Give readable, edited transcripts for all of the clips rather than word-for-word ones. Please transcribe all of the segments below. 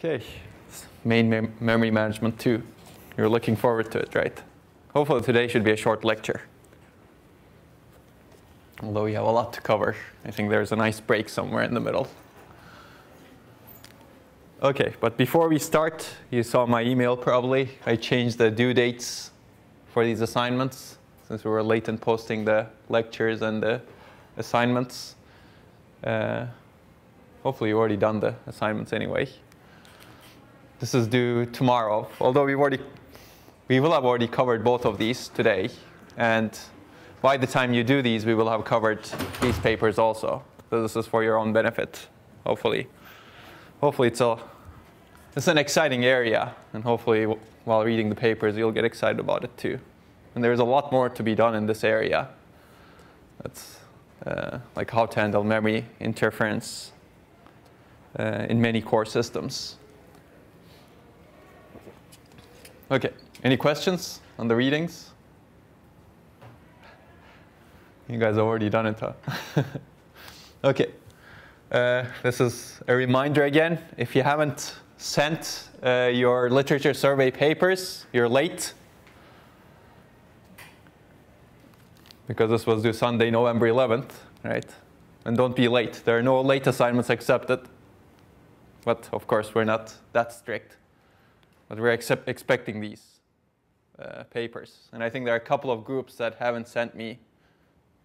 Okay, main memory management 2. You're looking forward to it, right? Hopefully today should be a short lecture. Although we have a lot to cover, I think there's a nice break somewhere in the middle. Okay, but before we start, you saw my email probably. I changed the due dates for these assignments since we were late in posting the lectures and the assignments. Hopefully you've already done the assignments anyway. This is due tomorrow, although we will have already covered both of these today, and by the time you do these, we will have covered these papers also. So this is for your own benefit, hopefully. Hopefully it's an exciting area, and hopefully while reading the papers, you'll get excited about it too. And there's a lot more to be done in this area. That's like how to handle memory interference in many core systems. Okay, any questions on the readings? You guys have already done it, huh? Okay, this is a reminder again. If you haven't sent your literature survey papers, you're late. Because this was due Sunday, November 11th, right? And don't be late. There are no late assignments accepted. But of course, we're not that strict. But we're expecting these papers. And I think there are a couple of groups that haven't sent me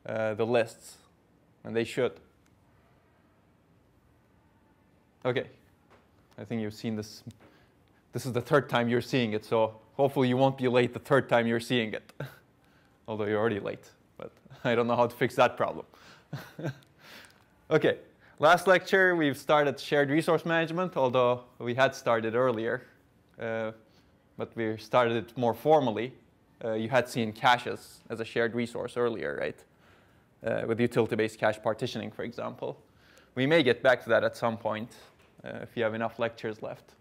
the lists, and they should. Okay, I think you've seen this. This is the third time you're seeing it, so hopefully you won't be late the third time you're seeing it. Although you're already late, but I don't know how to fix that problem. Okay, last lecture we've started shared resource management, although we had started earlier. But we started it more formally. You had seen caches as a shared resource earlier, right? With utility-based cache partitioning, for example. We may get back to that at some point if you have enough lectures left.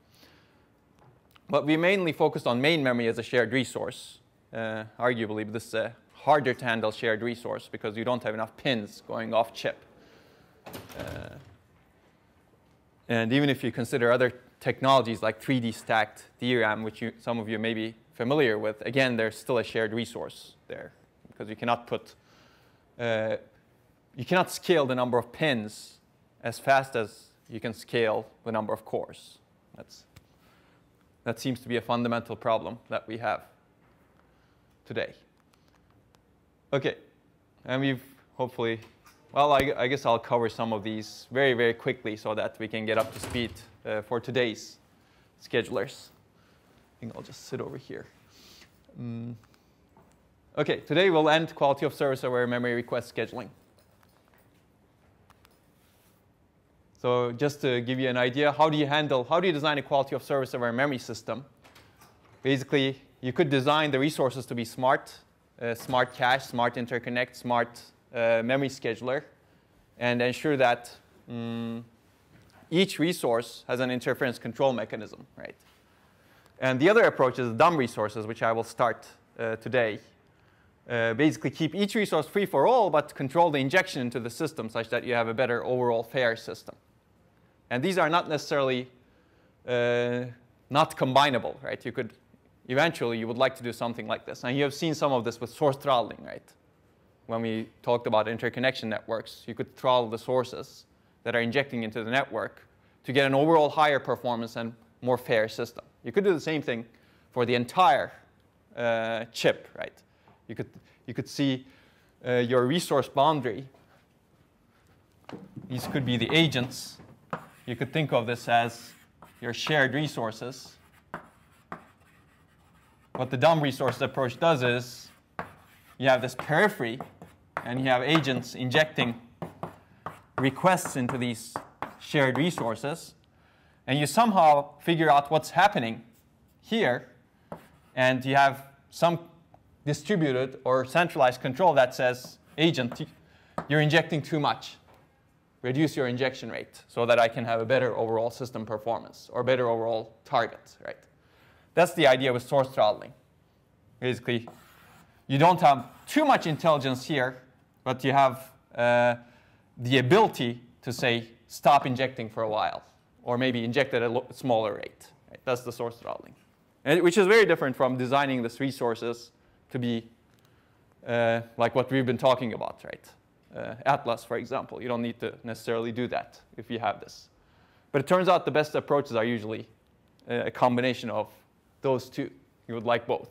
But we mainly focused on main memory as a shared resource. Arguably, this is a harder to handle shared resource because you don't have enough pins going off chip. And even if you consider other technologies like 3D stacked DRAM, which some of you may be familiar with, again, there's still a shared resource there because you cannot put, you cannot scale the number of pins as fast as you can scale the number of cores. That seems to be a fundamental problem that we have today. Okay, and we've hopefully, well, I guess I'll cover some of these very, very quickly so that we can get up to speed for today's schedulers. I think I'll just sit over here. Okay, today we'll end quality of service aware memory request scheduling. So just to give you an idea, how do you design a quality of service aware memory system? Basically, you could design the resources to be smart, smart cache, smart interconnect, smart memory scheduler, and ensure that each resource has an interference control mechanism, right? And the other approach is the dumb resources, which I will start today. Basically keep each resource free for all, but control the injection into the system such that you have a better overall fair system. And these are not necessarily not combinable, right? You could, eventually, you would like to do something like this. And you have seen some of this with source throttling, right? When we talked about interconnection networks, you could throttle the sources that are injecting into the network to get an overall higher performance and more fair system. You could do the same thing for the entire chip, right? You could see your resource boundary. These could be the agents. You could think of this as your shared resources. What the dumb resource approach does is you have this periphery, and you have agents injecting requests into these shared resources, and you somehow figure out what's happening here, and you have some distributed or centralized control that says, agent, you're injecting too much. Reduce your injection rate so that I can have a better overall system performance or better overall targets, right? That's the idea with source throttling. Basically, you don't have too much intelligence here, but you have the ability to say, stop injecting for a while, or maybe inject at a smaller rate. Right? That's the source throttling, and which is very different from designing the resources to be like what we've been talking about, right? Atlas, for example, you don't need to necessarily do that if you have this. But it turns out the best approaches are usually a combination of those two. You would like both,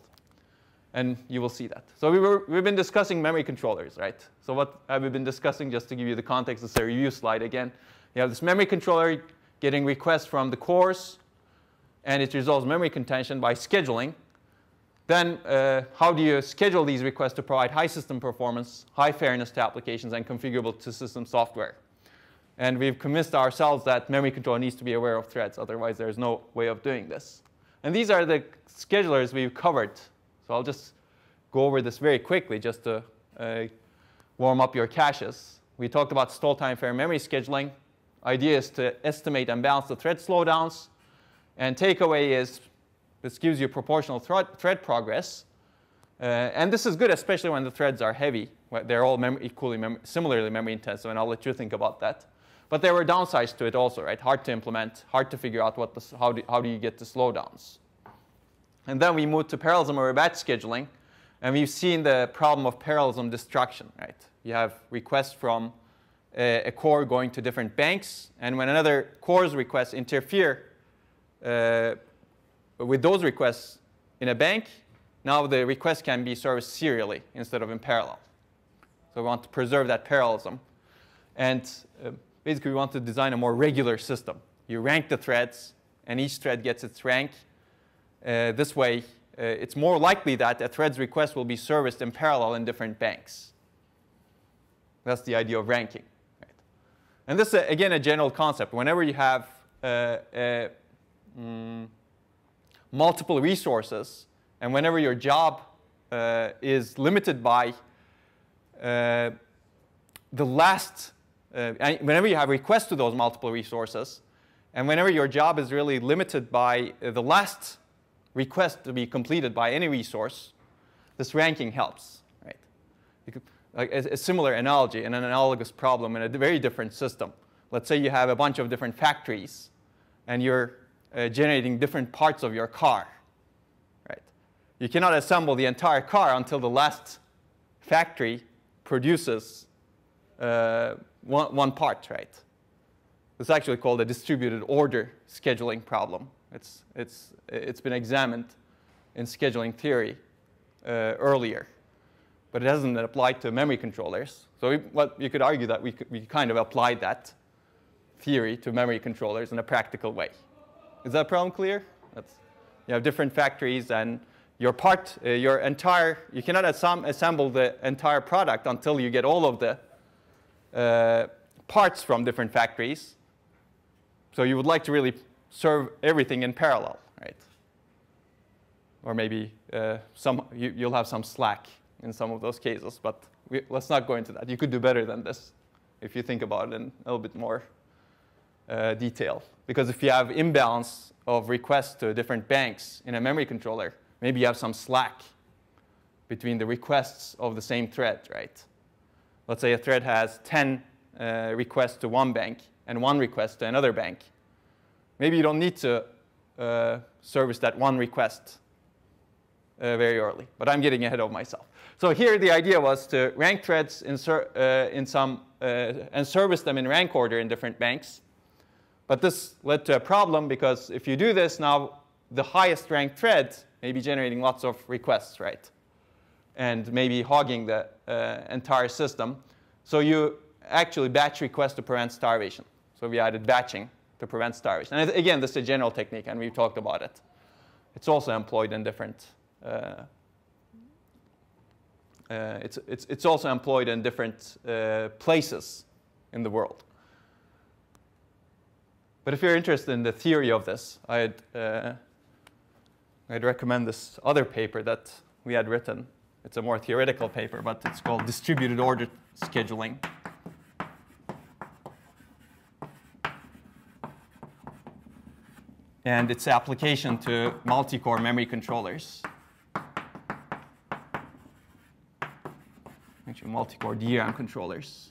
and you will see that. So we've been discussing memory controllers, right? So what have we been discussing? Just to give you the context, it's a review slide again. You have this memory controller getting requests from the cores, and it resolves memory contention by scheduling. Then how do you schedule these requests to provide high system performance, high fairness to applications, and configurable to system software? And we've convinced ourselves that memory controller needs to be aware of threads. Otherwise, there's no way of doing this. And these are the schedulers we've covered. So I'll just go over this very quickly just to warm up your caches. We talked about Stall Time Fair Memory Scheduling. Idea is to estimate and balance the thread slowdowns. And takeaway is this gives you proportional thread progress. And this is good, especially when the threads are heavy. They're all similarly memory intensive, and I'll let you think about that. But there were downsides to it also, right? Hard to implement, hard to figure out what the, how do you get the slowdowns. And then we moved to parallelism over batch scheduling, and we've seen the problem of parallelism destruction, right? You have requests from a core going to different banks, and when another core's requests interfere with those requests in a bank, now the request can be serviced serially instead of in parallel. So we want to preserve that parallelism. And basically, we want to design a more regular system. You rank the threads, and each thread gets its rank. This way, it's more likely that a thread's request will be serviced in parallel in different banks. That's the idea of ranking. Right? And this is, again, a general concept. Whenever you have multiple resources, and whenever your job is limited by the last, whenever you have requests to those multiple resources, and whenever your job is really limited by the last request to be completed by any resource, this ranking helps. Right? You could, like, a similar analogy and an analogous problem in a very different system. Let's say you have a bunch of different factories, and you're generating different parts of your car. Right? You cannot assemble the entire car until the last factory produces one part, right? It's actually called a distributed order scheduling problem. It's been examined in scheduling theory earlier, but it hasn't been applied to memory controllers. So you could argue that we kind of applied that theory to memory controllers in a practical way. Is that problem clear? You have different factories, and your part, you cannot assemble the entire product until you get all of the parts from different factories. So you would like to really serve everything in parallel, right? Or maybe you'll have some slack in some of those cases, but let's not go into that. You could do better than this if you think about it in a little bit more detail. Because if you have imbalance of requests to different banks in a memory controller, maybe you have some slack between the requests of the same thread, right? Let's say a thread has 10 requests to one bank and one request to another bank. Maybe you don't need to service that one request very early. But I'm getting ahead of myself. So here the idea was to rank threads and service them in rank order in different banks. But this led to a problem, because if you do this, now the highest ranked thread may be generating lots of requests, right? And maybe hogging the entire system. So you actually batch requests to prevent starvation. So we added batching to prevent starvation. And again, this is a general technique, and we've talked about it. It's also employed in different. It's also employed in different places in the world. But if you're interested in the theory of this, I'd recommend this other paper that we had written. It's a more theoretical paper, but it's called Distributed Order Scheduling. And its application to multi-core memory controllers. Actually, multi-core DRAM controllers.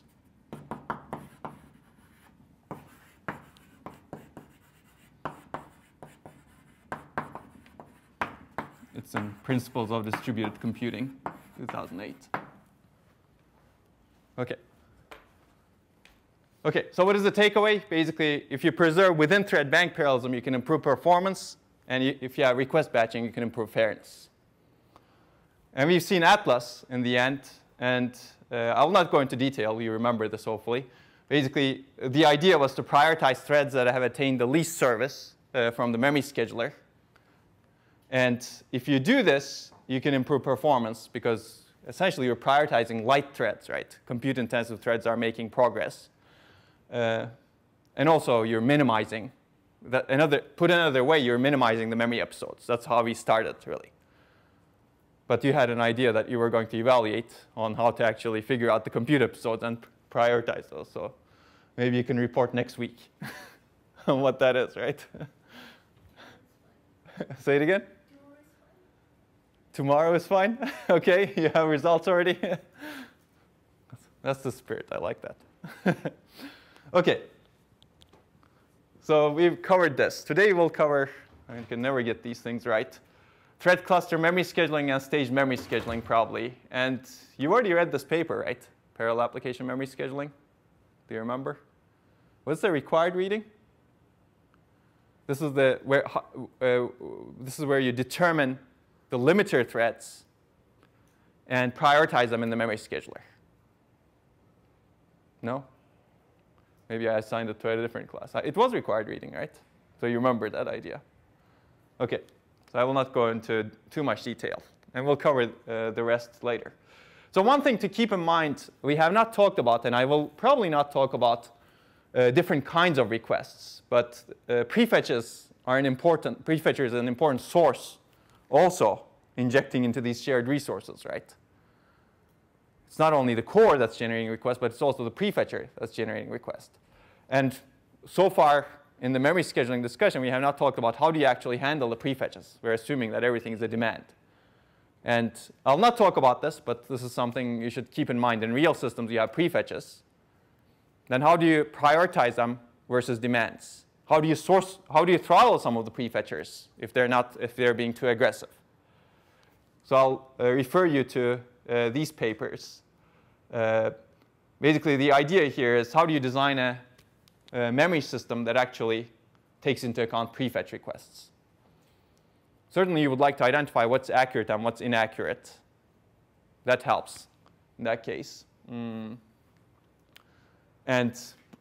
It's in Principles of Distributed Computing, 2008. OK. OK, so what is the takeaway? Basically, if you preserve within thread bank parallelism, you can improve performance. And if you have request batching, you can improve fairness. And we've seen Atlas in the end. And I will not go into detail. You remember this, hopefully. Basically, the idea was to prioritize threads that have attained the least service from the memory scheduler. And if you do this, you can improve performance because essentially you're prioritizing light threads, right? Compute-intensive threads are making progress. And also, you're minimizing. Put another way, you're minimizing the memory episodes. That's how we started, really. But you had an idea that you were going to evaluate on how to actually figure out the compute episodes and prioritize those. So maybe you can report next week on what that is, right? Say it again. Tomorrow is fine? OK, you have results already? That's the spirit. I like that. OK, so we've covered this. Today we'll cover, I can never get these things right, Thread Cluster Memory Scheduling and Staged Memory Scheduling, probably. And you already read this paper, right? Parallel Application Memory Scheduling. Do you remember? What's the required reading? This is, this is where you determine the limiter threads and prioritize them in the memory scheduler. No? Maybe I assigned it to a different class. It was required reading, right? So you remember that idea. OK. So I will not go into too much detail. And we'll cover the rest later. So one thing to keep in mind we have not talked about, and I will probably not talk about different kinds of requests. But prefetcher is an important source also injecting into these shared resources, right? It's not only the core that's generating requests, but it's also the prefetcher that's generating requests. And so far, in the memory scheduling discussion, we have not talked about how do you actually handle the prefetches. We're assuming that everything is a demand. And I'll not talk about this, but this is something you should keep in mind. In real systems, you have prefetches. Then how do you prioritize them versus demands? How do you throttle some of the prefetchers if they're being too aggressive? So I'll refer you to these papers. Basically, the idea here is how do you design a memory system that actually takes into account prefetch requests. Certainly, you would like to identify what's accurate and what's inaccurate. That helps in that case. And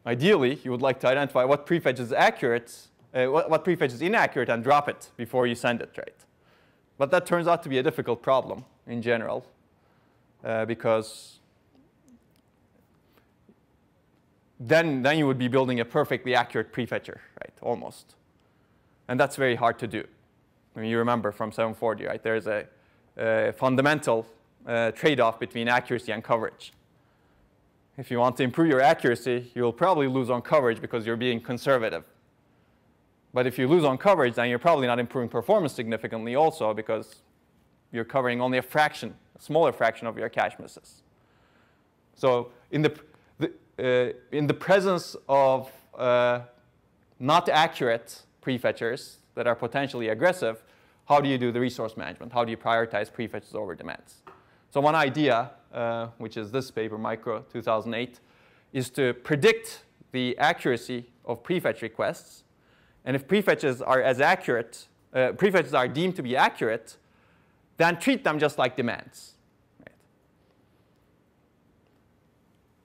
ideally, you would like to identify what prefetch is accurate, what prefetch is inaccurate, and drop it before you send it, right? But that turns out to be a difficult problem in general because then you would be building a perfectly accurate prefetcher, right, almost. And that's very hard to do. I mean, you remember from 740, right, there's a fundamental trade-off between accuracy and coverage. If you want to improve your accuracy, you'll probably lose on coverage because you're being conservative. But if you lose on coverage, then you're probably not improving performance significantly also because you're covering only a fraction, a smaller fraction of your cache misses. So in the presence of not accurate prefetchers that are potentially aggressive, how do you do the resource management? How do you prioritize prefetches over demands? So one idea, which is this paper, Micro 2008, is to predict the accuracy of prefetch requests. And if prefetches are as accurate, prefetches are deemed to be accurate, then treat them just like demands.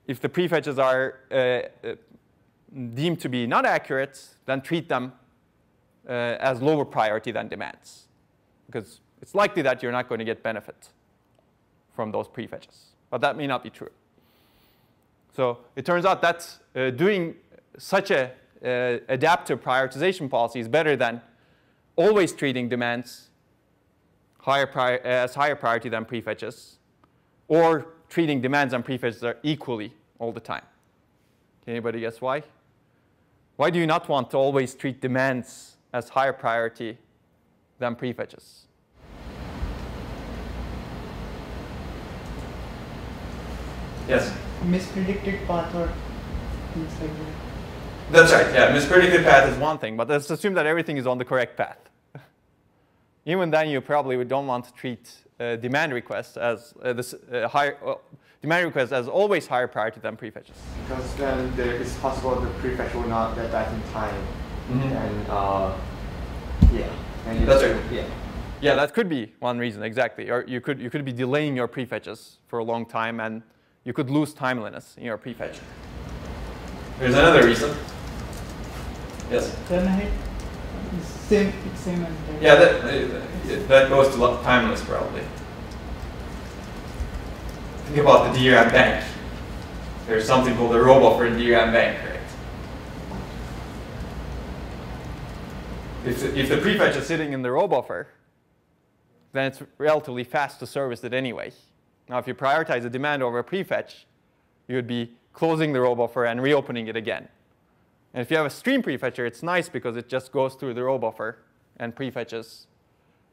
If the prefetches are deemed to be not accurate, then treat them as lower priority than demands. Because it's likely that you're not going to get benefit from those prefetches. But that may not be true. So it turns out that doing such an adaptive prioritization policy is better than always treating demands as higher priority than prefetches, or treating demands and prefetches are equally all the time. Can anybody guess why? Why do you not want to always treat demands as higher priority than prefetches? Yes? Mispredicted path or things like that. That's right. Yeah, mispredicted path is one thing, but let's assume that everything is on the correct path. Even then, you probably don't want to treat demand requests as demand requests as always higher priority than prefetches. Because then it's possible the prefetch will not get back in time, and yeah. And that's right. Yeah. Yeah, that could be one reason, exactly. Or you could be delaying your prefetches for a long time, and you could lose timeliness in your prefetch. There's another reason. Yes. Same. Yeah, that goes to timeliness probably. Think about the DRAM bank. There's something called the robot for a DRAM bank, right? If the prefetch is sitting in the row buffer, then it's relatively fast to service it anyway. Now, if you prioritize a demand over a prefetch, you would be closing the row buffer and reopening it again. And if you have a stream prefetcher, it's nice because it just goes through the row buffer and prefetches,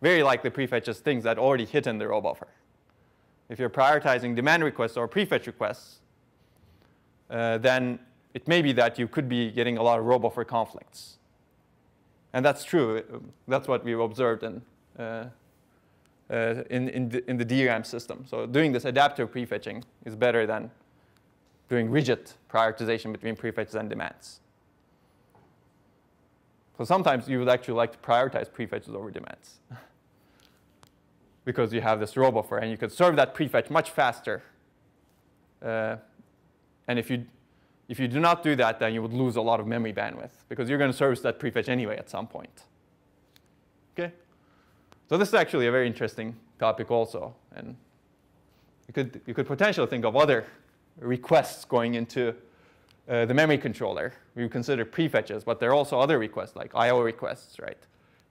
very likely prefetches things that already hit in the row buffer. If you're prioritizing demand requests or prefetch requests, then it may be that you could be getting a lot of row buffer conflicts. And that's true. That's what we've observed in the DRAM system. So doing this adaptive prefetching is better than doing rigid prioritization between prefetches and demands. So sometimes you would actually like to prioritize prefetches over demands because you have this row buffer, and you could serve that prefetch much faster. And if you do not do that, then you would lose a lot of memory bandwidth because you're going to service that prefetch anyway at some point. Okay? So this is actually a very interesting topic also. And you could potentially think of other requests going into the memory controller. We would consider prefetches, but there are also other requests like I/O requests, right?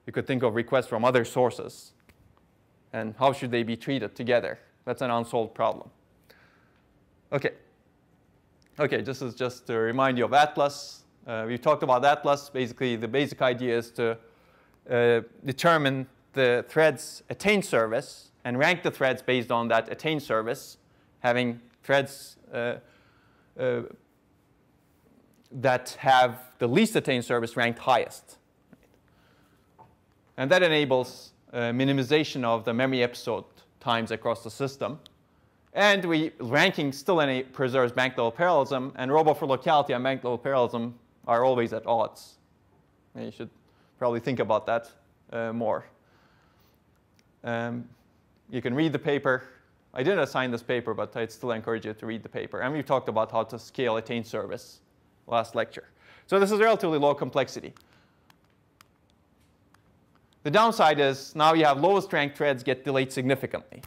You could think of requests from other sources. And how should they be treated together? That's an unsolved problem. Okay. Okay, this is just to remind you of Atlas. We've talked about Atlas. Basically, the basic idea is to determine the thread's attain service and rank the threads based on that attain service, having threads that have the least attain service ranked highest. And that enables minimization of the memory episode times across the system. And ranking still preserves bank-level parallelism, and row buffer locality and bank-level parallelism are always at odds. And you should probably think about that more. You can read the paper. I didn't assign this paper, but I'd still encourage you to read the paper. And we've talked about how to scale attain service last lecture. So this is relatively low complexity. The downside is now you have lowest ranked threads get delayed significantly.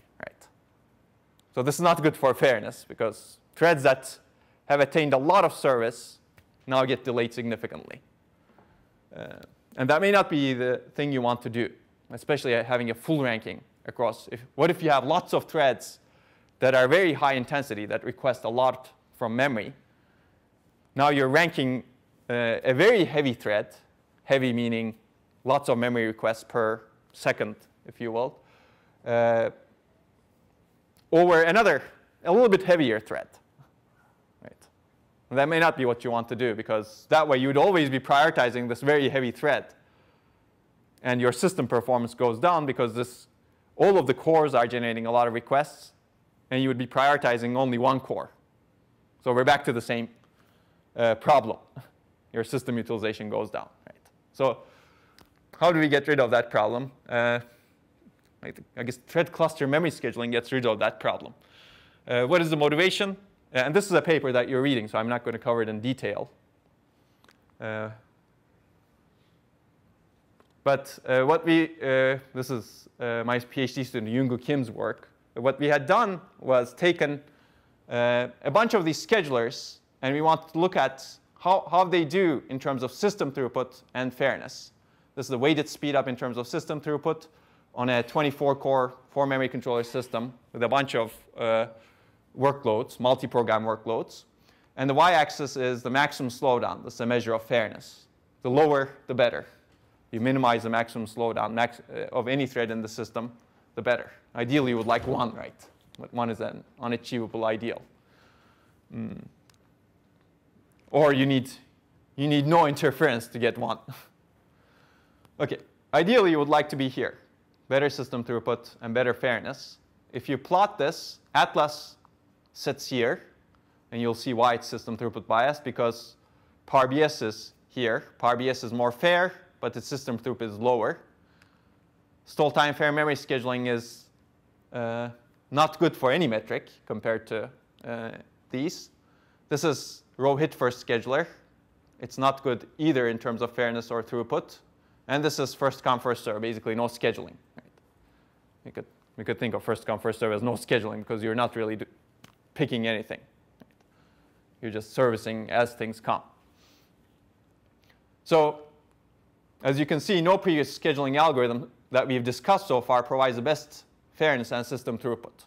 So this is not good for fairness, because threads that have attained a lot of service now get delayed significantly. And that may not be the thing you want to do, especially having a full ranking across. What if you have lots of threads that are very high intensity, that request a lot from memory? Now you're ranking a very heavy thread, heavy meaning lots of memory requests per second, if you will, over another, a little bit heavier thread, right? And that may not be what you want to do, because that way you'd always be prioritizing this very heavy thread. And your system performance goes down because all of the cores are generating a lot of requests, and you would be prioritizing only one core. So we're back to the same problem. Your system utilization goes down, right? So how do we get rid of that problem? I guess thread cluster memory scheduling gets rid of that problem. What is the motivation? And this is a paper that you're reading, so I'm not going to cover it in detail. This is my PhD student Yoongu Kim's work. What we had done was taken a bunch of these schedulers, and we want to look at how they do in terms of system throughput and fairness. This is the weighted speed up in terms of system throughput on a 24-core, 4-memory controller system with a bunch of workloads, multi-program workloads. And the y-axis is the maximum slowdown. This is a measure of fairness. The lower, the better. You minimize the maximum slowdown of any thread in the system, the better. Ideally, you would like one, right? But one is an unachievable ideal. Or you need no interference to get one. OK, ideally, you would like to be here. better system throughput, and better fairness. If you plot this, Atlas sits here, and you'll see why it's system throughput biased, because ParBS is here. ParBS is more fair, but its system throughput is lower. Stall Time Fair Memory Scheduling is not good for any metric compared to these. This is Row Hit First Scheduler. It's not good either in terms of fairness or throughput. And this is first come, first serve, basically no scheduling. Right? We could think of first come, first serve as no scheduling, because you're not really picking anything. Right? You're just servicing as things come. So as you can see, no previous scheduling algorithm that we've discussed so far provides the best fairness and system throughput.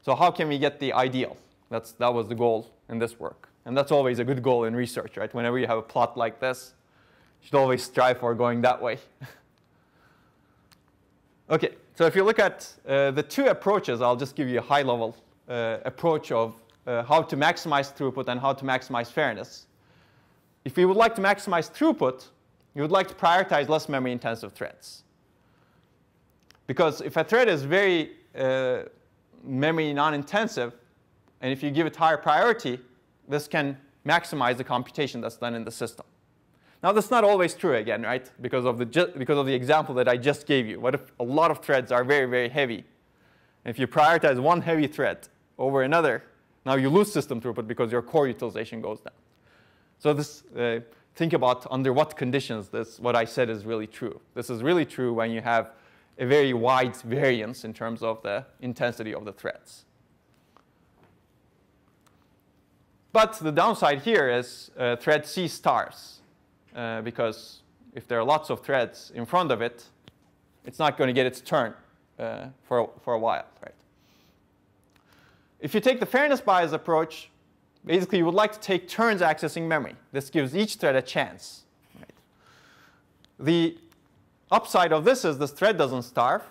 So how can we get the ideal? That was the goal in this work. And that's always a good goal in research, right? Whenever you have a plot like this, you should always strive for going that way. OK, so if you look at the two approaches, I'll just give you a high-level approach of how to maximize throughput and how to maximize fairness. If you would like to maximize throughput, you would like to prioritize less memory-intensive threads. Because if a thread is very memory non-intensive, and if you give it higher priority, this can maximize the computation that's done in the system. Now, that's not always true again, right? Because of the example that I just gave you. What if a lot of threads are very, very heavy? And if you prioritize one heavy thread over another, now you lose system throughput because your core utilization goes down. So this, think about under what conditions this, what I said, is really true. This is really true when you have a very wide variance in terms of the intensity of the threads. But the downside here is thread C stars, because if there are lots of threads in front of it, it's not going to get its turn for a while, right? If you take the fairness bias approach, basically you would like to take turns accessing memory. This gives each thread a chance, right? The upside of this is this thread doesn't starve.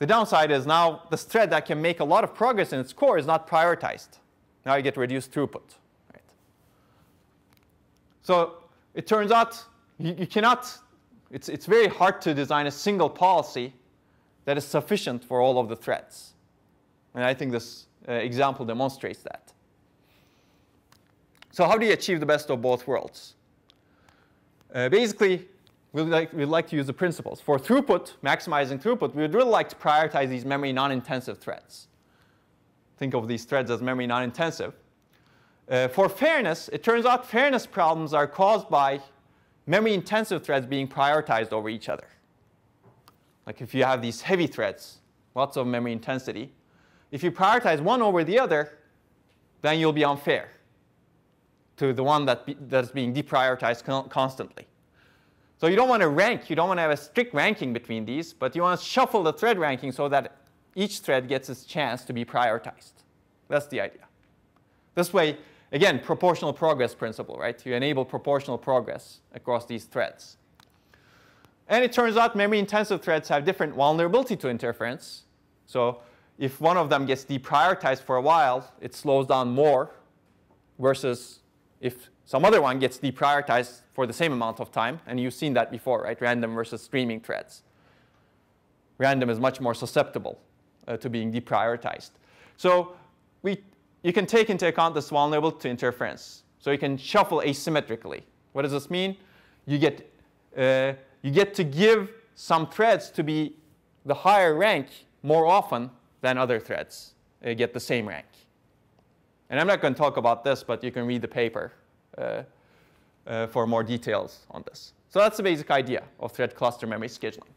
The downside is now this thread that can make a lot of progress in its core is not prioritized. Now you get reduced throughput. Right? So it turns out you cannot, it's very hard to design a single policy that is sufficient for all of the threads. And I think this example demonstrates that. So how do you achieve the best of both worlds? Basically, we'd like to use the principles. For throughput, maximizing throughput, we would really like to prioritize these memory non-intensive threads. Think of these threads as memory non-intensive. For fairness, it turns out fairness problems are caused by memory-intensive threads being prioritized over each other. Like if you have these heavy threads, lots of memory intensity, if you prioritize one over the other, then you'll be unfair to the one that's being deprioritized constantly. So you don't want to rank. You don't want to have a strict ranking between these, but you want to shuffle the thread ranking so that each thread gets its chance to be prioritized. That's the idea. This way, again, proportional progress principle, right? You enable proportional progress across these threads. And it turns out memory-intensive threads have different vulnerability to interference. So if one of them gets deprioritized for a while, it slows down more, versus if some other one gets deprioritized for the same amount of time. And you've seen that before, right? Random versus streaming threads. Random is much more susceptible to being deprioritized. So you can take into account this vulnerability to interference. So you can shuffle asymmetrically. What does this mean? You get to give some threads to be the higher rank more often than other threads get the same rank. And I'm not going to talk about this, but you can read the paper for more details on this. So that's the basic idea of thread cluster memory scheduling.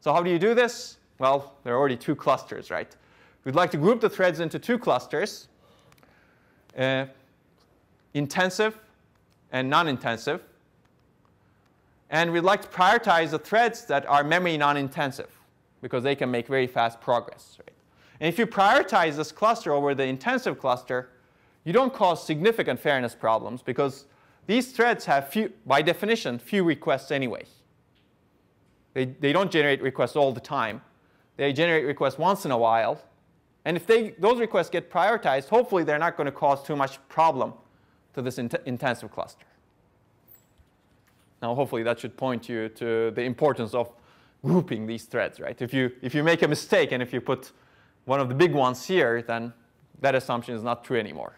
So how do you do this? Well, there are already two clusters, right? We'd like to group the threads into two clusters, intensive and non-intensive. And we'd like to prioritize the threads that are memory non-intensive, because they can make very fast progress, right? And if you prioritize this cluster over the intensive cluster, you don't cause significant fairness problems, because these threads have, by definition, few requests anyway. They don't generate requests all the time. They generate requests once in a while. And if those requests get prioritized, hopefully they're not going to cause too much problem to this intensive cluster. Now, hopefully that should point you to the importance of grouping these threads, right? If you make a mistake and if you put one of the big ones here, then that assumption is not true anymore.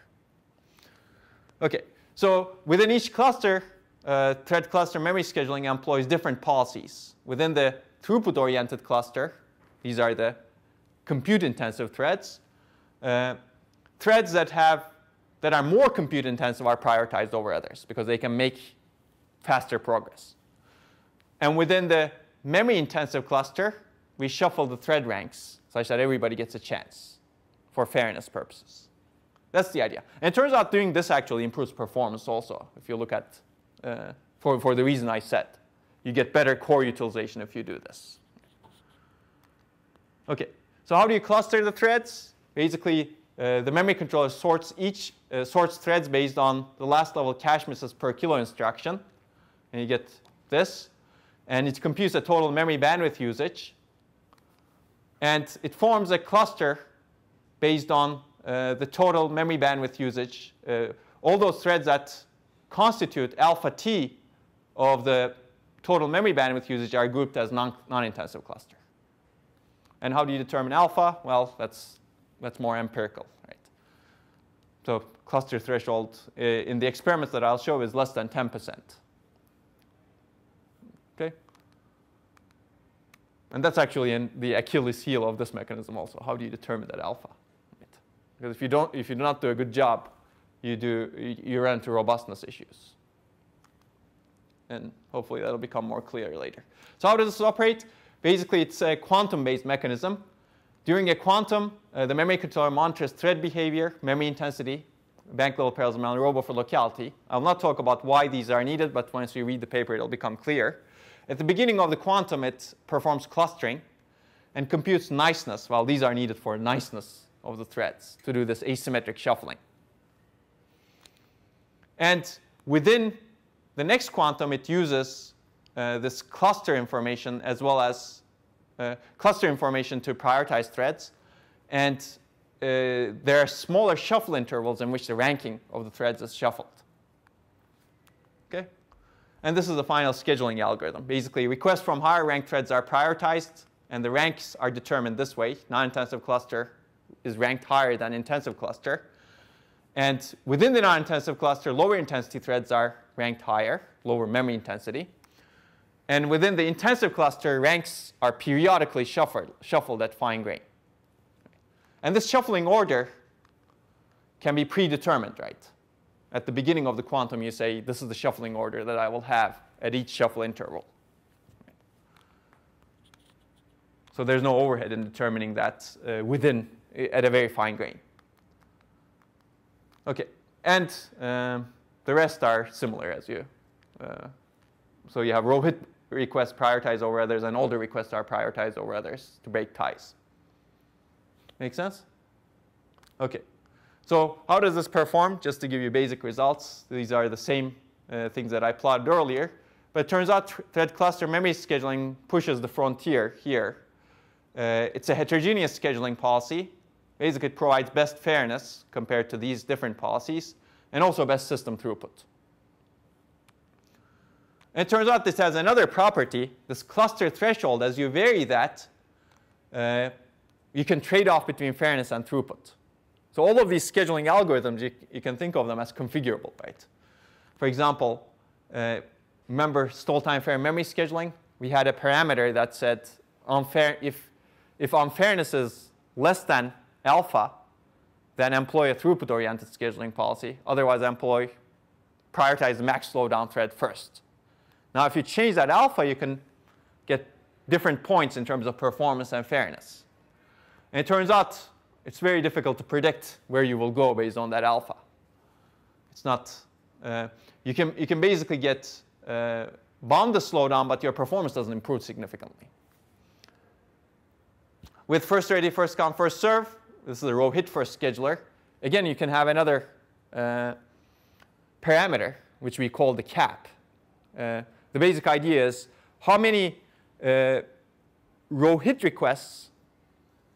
Okay, so within each cluster, thread cluster memory scheduling employs different policies. Within the throughput-oriented cluster, these are the compute-intensive threads. Threads that are more compute-intensive are prioritized over others because they can make faster progress. And within the memory-intensive cluster, we shuffle the thread ranks such that everybody gets a chance for fairness purposes. That's the idea. And it turns out doing this actually improves performance also, if you look at, for the reason I said. You get better core utilization if you do this. OK, so how do you cluster the threads? Basically, the memory controller sorts threads based on the last level cache misses per kilo instruction. And you get this. And it computes a total memory bandwidth usage. And it forms a cluster based on the total memory bandwidth usage. All those threads that constitute alpha T of the total memory bandwidth usage are grouped as non-intensive cluster. And how do you determine alpha? Well, that's more empirical, right? So cluster threshold in the experiments that I'll show is less than 10%. Okay. And that's actually in the Achilles heel of this mechanism also. How do you determine that alpha? Right. Because if you do not do a good job, you run into robustness issues. And hopefully that'll become more clear later. So how does this operate? Basically, it's a quantum-based mechanism. During a quantum, the memory controller monitors thread behavior, memory intensity, bank-level parallelism, and robo for locality. I'll not talk about why these are needed, but once you read the paper, it'll become clear. At the beginning of the quantum, it performs clustering and computes niceness. Well, these are needed for niceness of the threads to do this asymmetric shuffling. And within the next quantum, it uses this cluster information as well as cluster information to prioritize threads. And there are smaller shuffle intervals in which the ranking of the threads is shuffled. Okay? And this is the final scheduling algorithm. Basically, requests from higher ranked threads are prioritized, and the ranks are determined this way. Non-intensive cluster is ranked higher than intensive cluster. And within the non-intensive cluster, lower intensity threads are ranked higher, lower memory intensity. And within the intensive cluster, ranks are periodically shuffled at fine grain. And this shuffling order can be predetermined, right? At the beginning of the quantum, you say, this is the shuffling order that I will have at each shuffle interval. So there's no overhead in determining that at a very fine grain. OK, and the rest are similar as you. So you have row hit requests prioritized over others, and older requests are prioritized over others to break ties. Make sense? OK. So how does this perform? Just to give you basic results, these are the same things that I plotted earlier. But it turns out thread cluster memory scheduling pushes the frontier here. It's a heterogeneous scheduling policy. Basically, it provides best fairness compared to these different policies, and also best system throughput. And it turns out this has another property, this cluster threshold. As you vary that, you can trade off between fairness and throughput. So all of these scheduling algorithms, you can think of them as configurable, right? For example, remember Stall Time Fair Memory Scheduling? We had a parameter that said if unfairness is less than alpha, then employ a throughput-oriented scheduling policy. Otherwise, prioritize the max slowdown thread first. Now, if you change that alpha, you can get different points in terms of performance and fairness. And it turns out it's very difficult to predict where you will go based on that alpha. It's not you can basically get bound the slowdown, but your performance doesn't improve significantly. With first ready, first come, first serve. This is the row hit first scheduler. Again, you can have another parameter, which we call the cap. The basic idea is how many row hit requests,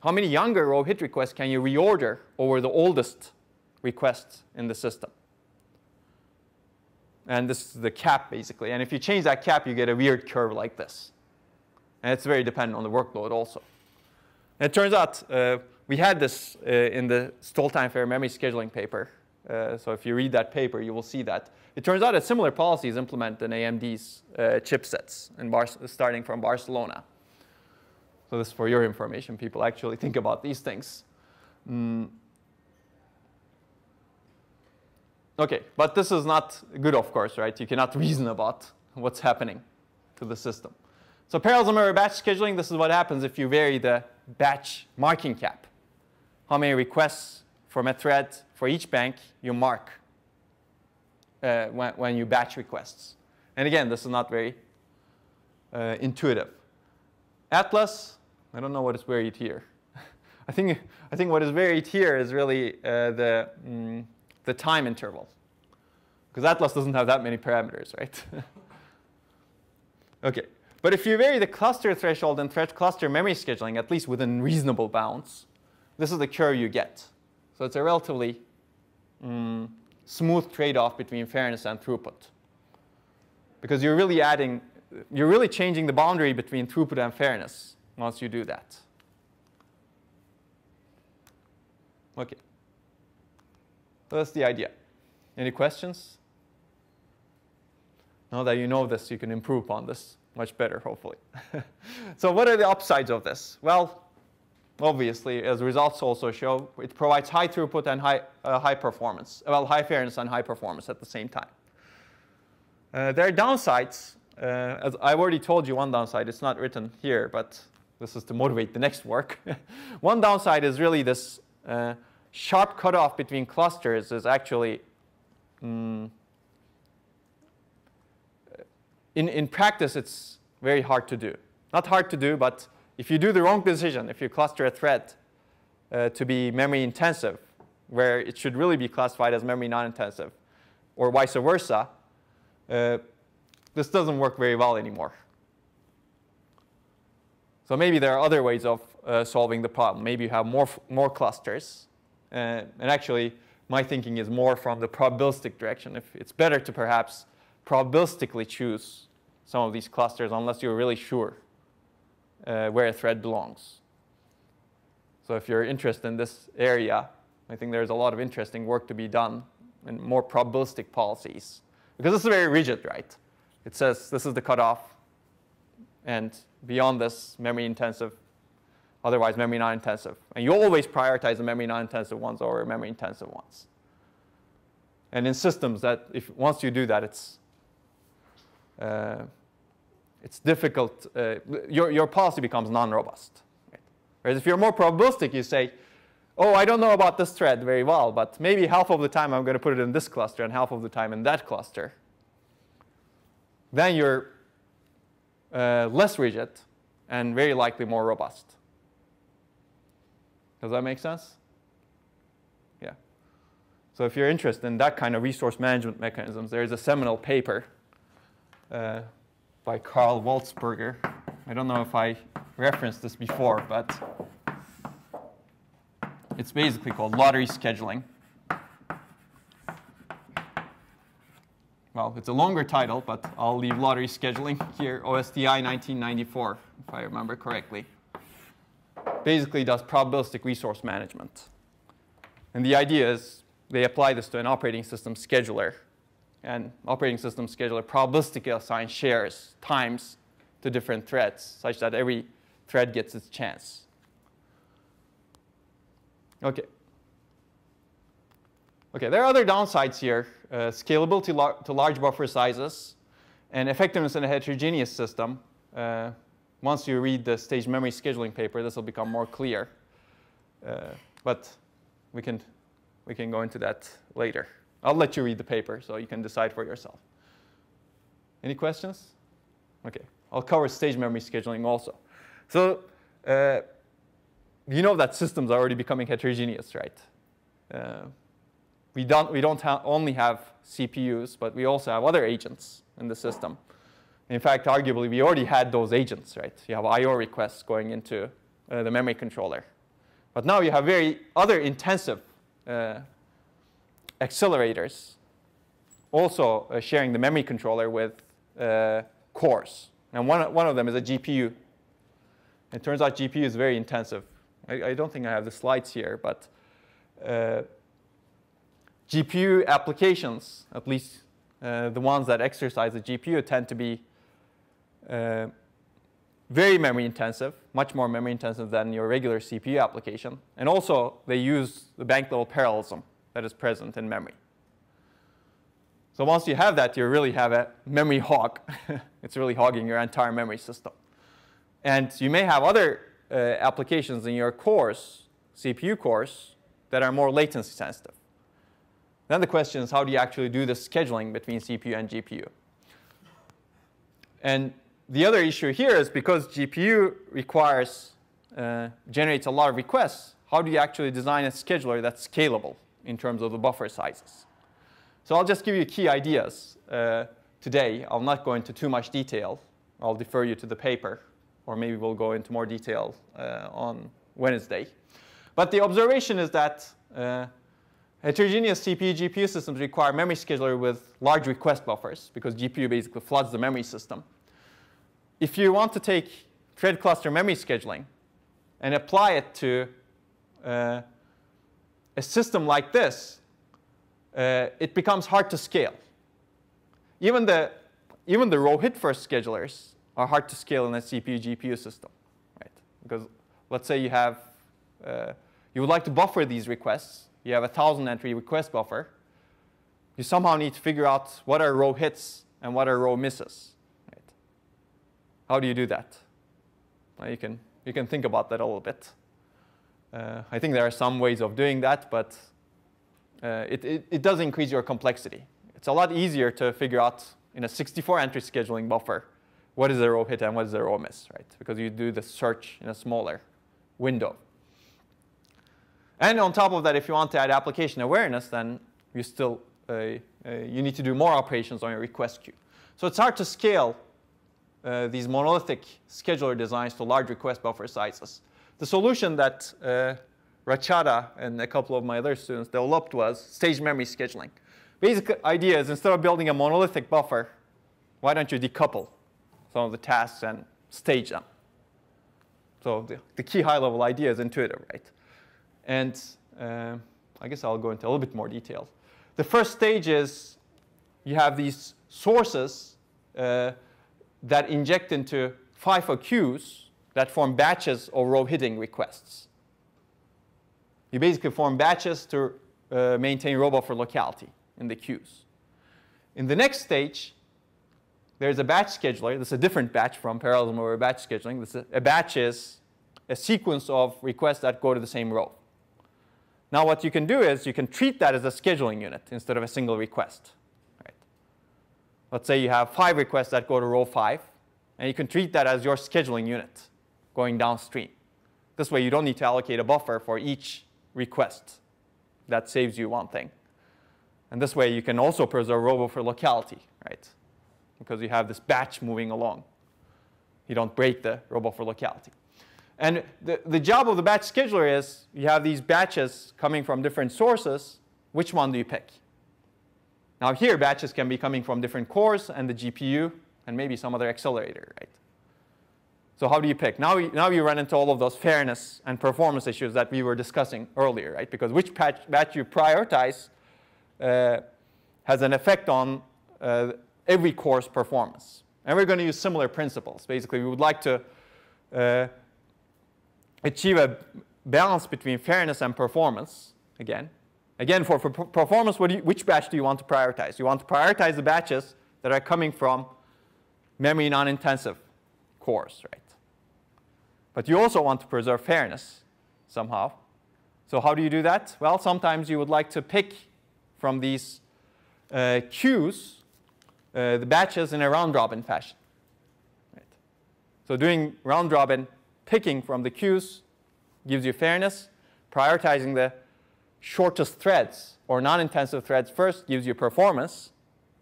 how many younger row hit requests can you reorder over the oldest requests in the system? And this is the cap, basically. And if you change that cap, you get a weird curve like this. And it's very dependent on the workload also. And it turns out we had this in the Stall Time Fair Memory Scheduling paper. So if you read that paper, you will see that. It turns out that similar policies implement in AMD's chipsets, and starting from Barcelona. So this is for your information. People actually think about these things. OK, but this is not good, of course, right? You cannot reason about what's happening to the system. So parallelism over batch scheduling, this is what happens if you vary the batch marking cap. How many requests from a thread for each bank you mark when you batch requests. And again, this is not very intuitive. Atlas, I don't know what is varied here. I think what is varied here is really the time interval. Because Atlas doesn't have that many parameters, right? OK. But if you vary the cluster threshold and thread cluster memory scheduling, at least within reasonable bounds, this is the curve you get. So it's a relatively smooth trade-off between fairness and throughput. Because you're really changing the boundary between throughput and fairness once you do that. OK. So that's the idea. Any questions? Now that you know this, you can improve on this much better, hopefully. So what are the upsides of this? Well, obviously, as results also show, it provides high throughput and high fairness and high performance at the same time. There are downsides. As I've already told you, one downside. It's not written here, but this is to motivate the next work. One downside is really this sharp cutoff between clusters is actually, in practice, it's very hard to do. Not hard to do, but if you do the wrong decision, if you cluster a thread to be memory intensive, where it should really be classified as memory non-intensive, or vice versa, this doesn't work very well anymore. So maybe there are other ways of solving the problem. Maybe you have more clusters. And actually, my thinking is more from the probabilistic direction. If it's better to perhaps probabilistically choose some of these clusters unless you're really sure where a thread belongs. So if you're interested in this area, I think there's a lot of interesting work to be done in more probabilistic policies. Because this is very rigid, right? It says this is the cutoff. And beyond this, memory intensive, otherwise memory non-intensive. And you always prioritize the memory non-intensive ones over memory intensive ones. And in systems, that once you do that, it's difficult. Your policy becomes non-robust. Right? Whereas if you're more probabilistic, you say, oh, I don't know about this thread very well, but maybe half of the time I'm going to put it in this cluster and half of the time in that cluster. Then you're less rigid and very likely more robust. Does that make sense? Yeah. So if you're interested in that kind of resource management mechanisms, there is a seminal paper by Karl Waltzberger. I don't know if I referenced this before, but it's basically called Lottery Scheduling. Well, it's a longer title, but I'll leave Lottery Scheduling here, OSTI 1994, if I remember correctly. Basically does probabilistic resource management. And the idea is they apply this to an operating system scheduler. And operating system scheduler probabilistically assigns shares, times to different threads, such that every thread gets its chance. OK. OK, there are other downsides here. Scalability to large buffer sizes, and effectiveness in a heterogeneous system. Once you read the staged memory scheduling paper, this will become more clear. But we can go into that later. I'll let you read the paper so you can decide for yourself. Any questions? OK. I'll cover staged memory scheduling also. So you know that systems are already becoming heterogeneous, right? We don't only have CPUs, but we also have other agents in the system. In fact, arguably, we already had those agents, right? You have I/O requests going into the memory controller. But now you have very other intensive accelerators also sharing the memory controller with cores. And one of them is a GPU It turns out GPU is very intensive. I don't think I have the slides here, but GPU applications, at least the ones that exercise the GPU, tend to be very memory intensive, much more memory intensive than your regular CPU application. And also, they use the bank level parallelism that is present in memory. So once you have that, you really have a memory hog. It's really hogging your entire memory system. And you may have other applications in your cores, CPU cores, that are more latency sensitive. Then the question is, how do you actually do the scheduling between CPU and GPU? And the other issue here is because GPU generates a lot of requests, how do you actually design a scheduler that's scalable in terms of the buffer sizes? So I'll just give you key ideas today. I'll not go into too much detail. I'll defer you to the paper, or maybe we'll go into more detail on Wednesday. But the observation is that heterogeneous CPU GPU systems require memory scheduler with large request buffers because GPU basically floods the memory system. If you want to take thread cluster memory scheduling and apply it to a system like this, it becomes hard to scale. Even the row hit first schedulers are hard to scale in a CPU GPU system, right? Because let's say you have you would like to buffer these requests. You have a 1,000-entry request buffer. You somehow need to figure out what are row hits and what are row misses. Right? How do you do that? Well, you can think about that a little bit. I think there are some ways of doing that, but it does increase your complexity. It's a lot easier to figure out in a 64-entry scheduling buffer what is a row hit and what is a row miss, right? Because you do the search in a smaller window. And on top of that, if you want to add application awareness, then you still you need to do more operations on your request queue. So it's hard to scale these monolithic scheduler designs to large request buffer sizes. The solution that Rachada and a couple of my other students developed was staged memory scheduling. Basic idea is instead of building a monolithic buffer, why don't you decouple some of the tasks and stage them? So the key high-level idea is intuitive, right? And I guess I'll go into a little bit more detail. The first stage is you have these sources that inject into FIFO queues that form batches of row hitting requests. You basically form batches to maintain row buffer locality in the queues. In the next stage, there's a batch scheduler. This is a different batch from parallelism over batch scheduling. A batch is a sequence of requests that go to the same row. Now what you can do is you can treat that as a scheduling unit instead of a single request. Right? Let's say you have 5 requests that go to row 5, and you can treat that as your scheduling unit going downstream. This way you don't need to allocate a buffer for each request. That saves you one thing. And this way you can also preserve row buffer locality, right? Because you have this batch moving along. You don't break the row buffer locality. And the job of the batch scheduler is you have these batches coming from different sources. Which one do you pick? Now here, batches can be coming from different cores and the GPU and maybe some other accelerator, right? So how do you pick? Now you run into all of those fairness and performance issues that we were discussing earlier, right? Because which batch you prioritize has an effect on every core's performance. And we're going to use similar principles. Basically, we would like to achieve a balance between fairness and performance, again. Again, for performance, which batch do you want to prioritize? You want to prioritize the batches that are coming from memory non-intensive cores, right? But you also want to preserve fairness somehow. So how do you do that? Well, sometimes you would like to pick from these queues the batches in a round-robin fashion. Right? So doing round-robin picking from the queues gives you fairness. Prioritizing the shortest threads or non-intensive threads first gives you performance.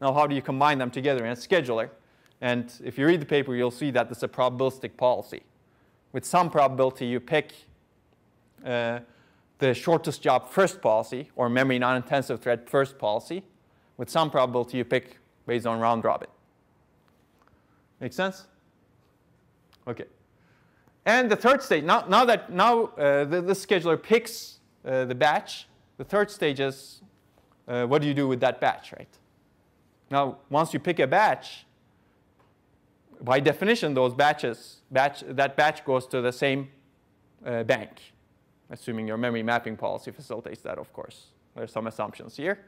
Now, how do you combine them together in a scheduler? And if you read the paper, you'll see that it's a probabilistic policy. With some probability, you pick the shortest job first policy or memory non-intensive thread first policy. With some probability, you pick based on round robin. Make sense? OK. And the third stage, now the scheduler picks the batch, the third stage is what do you do with that batch, right? Now, once you pick a batch, by definition, those batch goes to the same bank, assuming your memory mapping policy facilitates that, of course. There's some assumptions here.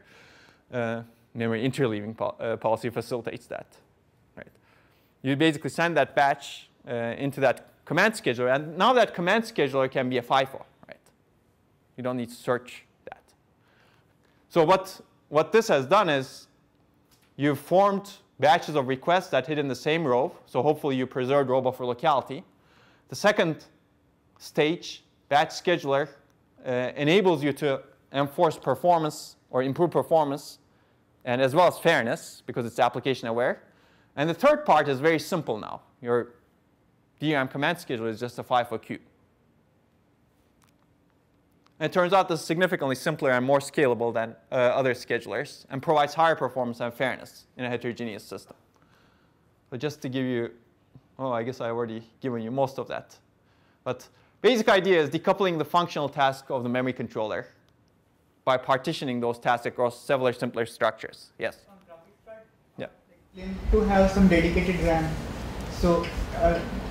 Memory interleaving policy facilitates that, right? You basically send that batch into that command scheduler, and now that command scheduler can be a FIFO, right? You don't need to search that. So what this has done is you've formed batches of requests that hit in the same row, so hopefully you preserved row buffer locality. The second stage, batch scheduler, enables you to enforce performance or improve performance, and as well as fairness, because it's application aware. And the third part is very simple now. Your DRAM command scheduler is just a FIFO queue. And it turns out this is significantly simpler and more scalable than other schedulers, and provides higher performance and fairness in a heterogeneous system. So just to give you, oh, I guess I've already given you most of that. But basic idea is decoupling the functional task of the memory controller by partitioning those tasks across several simpler structures. Yes? On graphics card, they claim to have some dedicated RAM. So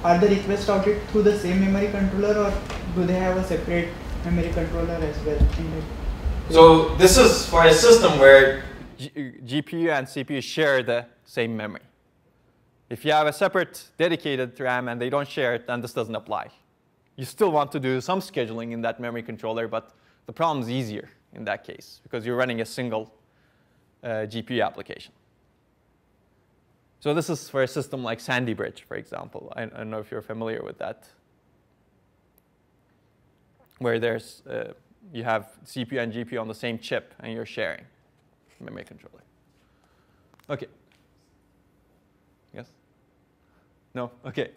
are the requests routed through the same memory controller, or do they have a separate memory controller as well? So this is for a system where GPU and CPU share the same memory. If you have a separate dedicated RAM and they don't share it, then this doesn't apply. You still want to do some scheduling in that memory controller, but the problem is easier in that case, because you're running a single GPU application. So this is for a system like Sandy Bridge, for example. I don't know if you're familiar with that, where there's you have CPU and GPU on the same chip, and you're sharing memory controller. OK. Yes? No? OK.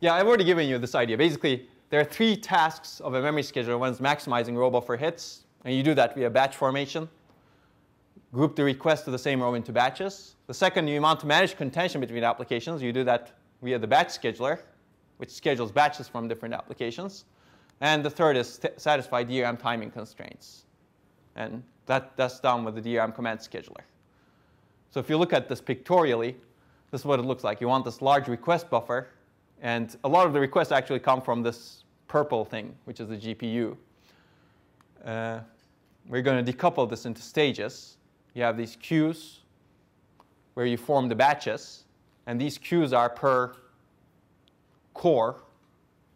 Yeah, I've already given you this idea. Basically, there are three tasks of a memory scheduler. One is maximizing row buffer hits. And you do that via batch formation. Group the requests to the same row into batches. The second, you want to manage contention between applications. You do that via the batch scheduler, which schedules batches from different applications. And the third is satisfy DRAM timing constraints. And that's done with the DRAM command scheduler. So if you look at this pictorially, this is what it looks like. You want this large request buffer. And a lot of the requests actually come from this purple thing, which is the GPU. We're going to decouple this into stages. You have these queues where you form the batches. And these queues are per core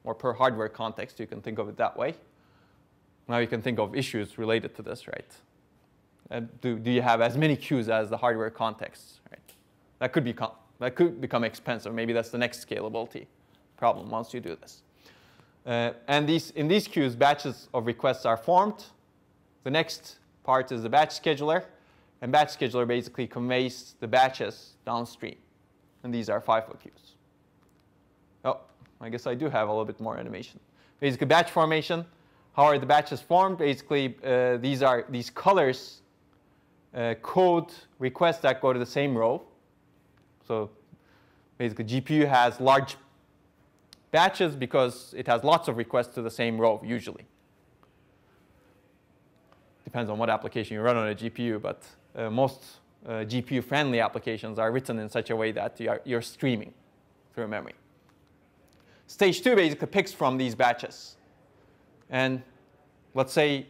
or per hardware context. You can think of it that way. Now you can think of issues related to this, right? And do you have as many queues as the hardware context, right? That could become expensive. Maybe that's the next scalability problem once you do this. And in these queues, batches of requests are formed. The next part is the batch scheduler. And batch scheduler basically conveys the batches downstream. And these are FIFO queues. Oh, I guess I do have a little bit more animation. Basically, batch formation. How are the batches formed? Basically, these colors code requests that go to the same row. So basically, GPU has large batches because it has lots of requests to the same row, usually. Depends on what application you run on a GPU, but most GPU-friendly applications are written in such a way that you're streaming through memory. Stage 2 basically picks from these batches. And let's say,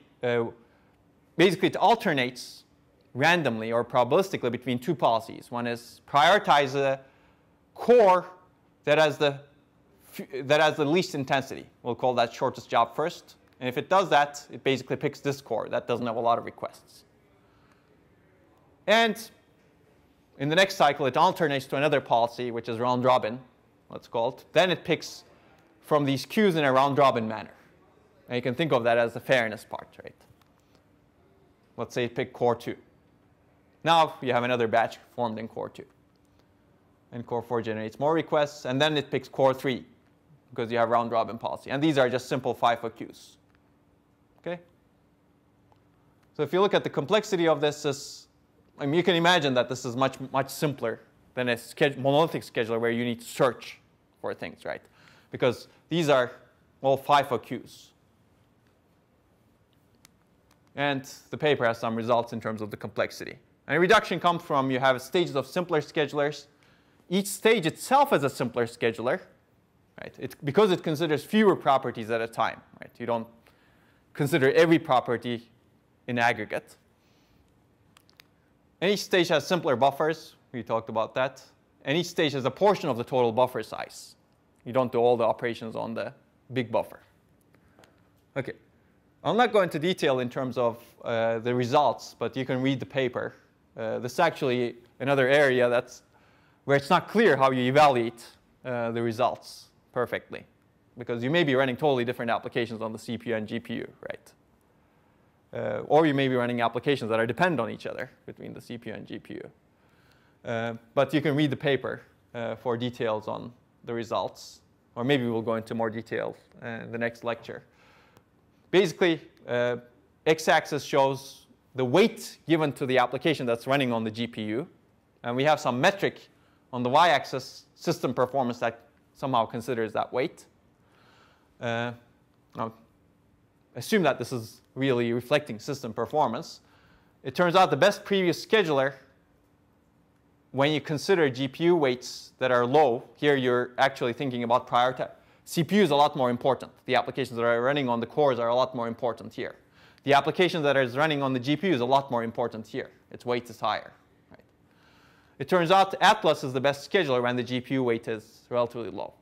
basically, it alternates randomly or probabilistically between two policies. One is prioritize a core that has the least intensity. We'll call that shortest job first. And if it does that, it basically picks this core that doesn't have a lot of requests. And in the next cycle, it alternates to another policy, which is round robin, what's called. Then it picks from these queues in a round robin manner. And you can think of that as the fairness part, right? Let's say it picked core 2. Now you have another batch formed in core 2. And core 4 generates more requests. And then it picks core 3, because you have round robin policy. And these are just simple FIFO queues. Okay? So if you look at the complexity of this, I mean, you can imagine that this is much, much simpler than a monolithic scheduler where you need to search for things, right? because these are all FIFO queues. And the paper has some results in terms of the complexity. And reduction comes from you have stages of simpler schedulers. Each stage itself is a simpler scheduler, right? Because it considers fewer properties at a time, right? You don't consider every property in aggregate. And each stage has simpler buffers. We talked about that. And each stage has a portion of the total buffer size. You don't do all the operations on the big buffer. OK. I'm not going into detail in terms of the results, but you can read the paper. This is actually another area that's where it's not clear how you evaluate the results perfectly, because you may be running totally different applications on the CPU and GPU, right? Or you may be running applications that are dependent on each other between the CPU and GPU. But you can read the paper for details on the results. Or maybe we'll go into more detail in the next lecture. Basically, x-axis shows the weight given to the application that's running on the GPU. And we have some metric on the y-axis, system performance, that somehow considers that weight. Now, assume that this is really reflecting system performance. It turns out the best previous scheduler, when you consider GPU weights that are low, here you're actually thinking about prioritizing. CPU is a lot more important. The applications that are running on the cores are a lot more important here. The application that is running on the GPU is a lot more important here. Its weight is higher. Right? It turns out Atlas is the best scheduler when the GPU weight is relatively low.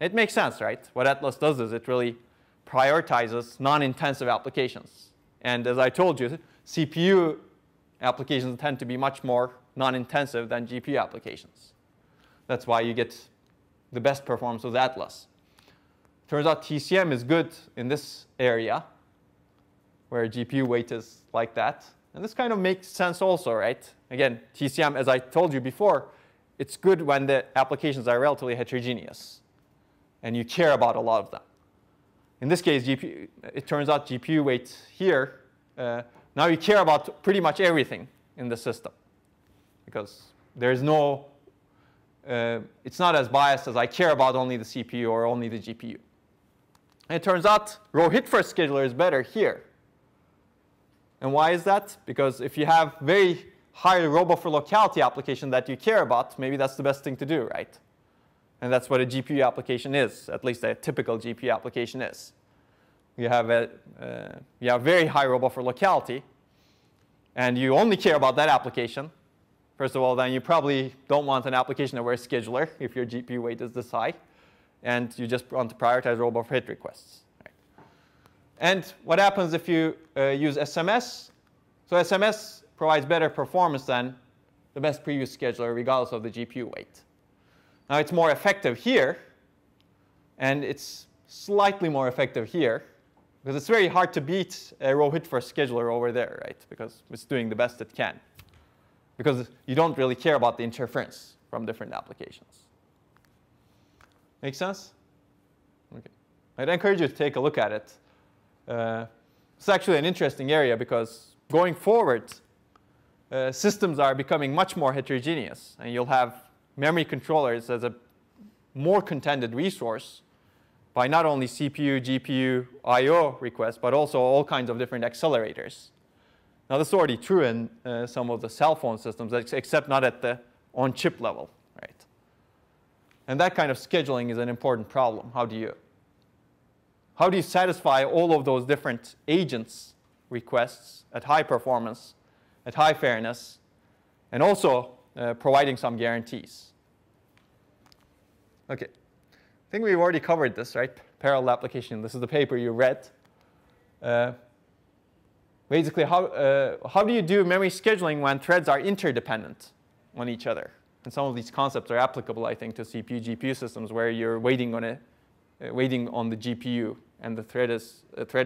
It makes sense, right? What Atlas does is it really prioritizes non-intensive applications. And as I told you, CPU applications tend to be much more non-intensive than GPU applications. That's why you get the best performance with Atlas. Turns out TCM is good in this area, where GPU weight is like that. And this kind of makes sense also, right? Again, TCM, as I told you before, it's good when the applications are relatively heterogeneous, and you care about a lot of them. In this case, it turns out GPU weight here, now you care about pretty much everything in the system, because there's no, it's not as biased as I care about only the CPU or only the GPU. And it turns out row hit first scheduler is better here. And why is that? Because if you have very high row buffer locality application that you care about, maybe that's the best thing to do, right? And that's what a GPU application is, at least a typical GPU application is. You have very high row buffer locality, and you only care about that application. First of all, then you probably don't want an application-aware scheduler if your GPU weight is this high, and you just want to prioritize row buffer hit requests. Right? And what happens if you use SMS? So SMS provides better performance than the best previous scheduler, regardless of the GPU weight. Now, it's more effective here, and it's slightly more effective here, because it's very hard to beat a row hit first scheduler over there, right? Because it's doing the best it can, because you don't really care about the interference from different applications. Make sense? Okay. I'd encourage you to take a look at it. It's actually an interesting area, because going forward, systems are becoming much more heterogeneous, and you'll have memory controllers as a more contended resource by not only CPU, GPU, I/O requests, but also all kinds of different accelerators. Now, this is already true in some of the cell phone systems, except not at the on-chip level, right? And that kind of scheduling is an important problem. How do you satisfy all of those different agents' requests at high performance, at high fairness, and also providing some guarantees? OK. I think we've already covered this, right? Parallel application. This is the paper you read. Basically, how do you do memory scheduling when threads are interdependent on each other? And some of these concepts are applicable, I think, to CPU, GPU systems where you're waiting on the GPU, and the thread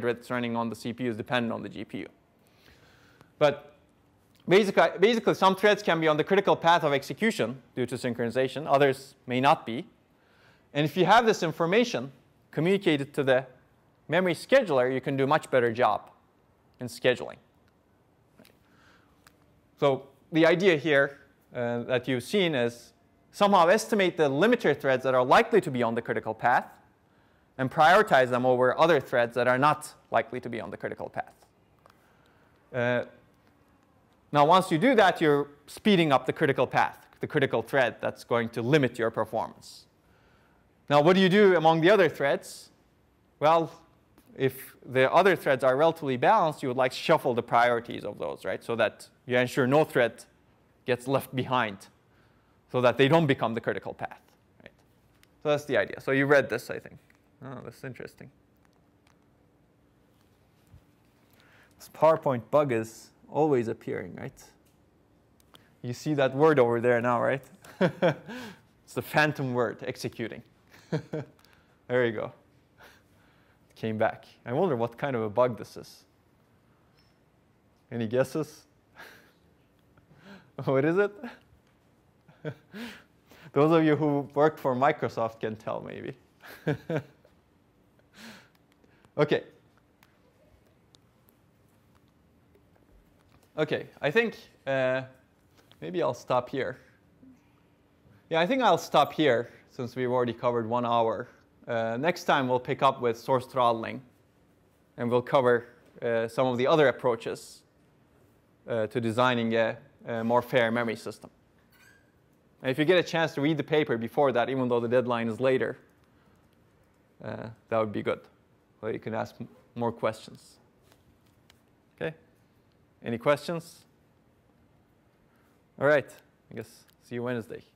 that's running on the CPU is dependent on the GPU. But basically, some threads can be on the critical path of execution due to synchronization. Others may not be. And if you have this information communicated to the memory scheduler, you can do a much better job in scheduling. So the idea here that you've seen is somehow estimate the limiter threads that are likely to be on the critical path and prioritize them over other threads that are not likely to be on the critical path. Now, once you do that, you're speeding up the critical path, the critical thread that's going to limit your performance. Now, what do you do among the other threads? Well, if the other threads are relatively balanced, you would like shuffle the priorities of those, right? So that you ensure no thread gets left behind, so that they don't become the critical path, right? So that's the idea. So you read this, I think. Oh, that's interesting. This PowerPoint bug is always appearing, right? You see that word over there now, right? It's the phantom word, executing. There you go. It came back. I wonder what kind of a bug this is. Any guesses? What is it? Those of you who work for Microsoft can tell, maybe. OK. OK, I think maybe I'll stop here. Yeah, I think I'll stop here, since we've already covered 1 hour. Next time, we'll pick up with source throttling. And we'll cover some of the other approaches to designing a more fair memory system. And if you get a chance to read the paper before that, even though the deadline is later, that would be good. So you can ask more questions. OK? Any questions? All right. I guess see you Wednesday.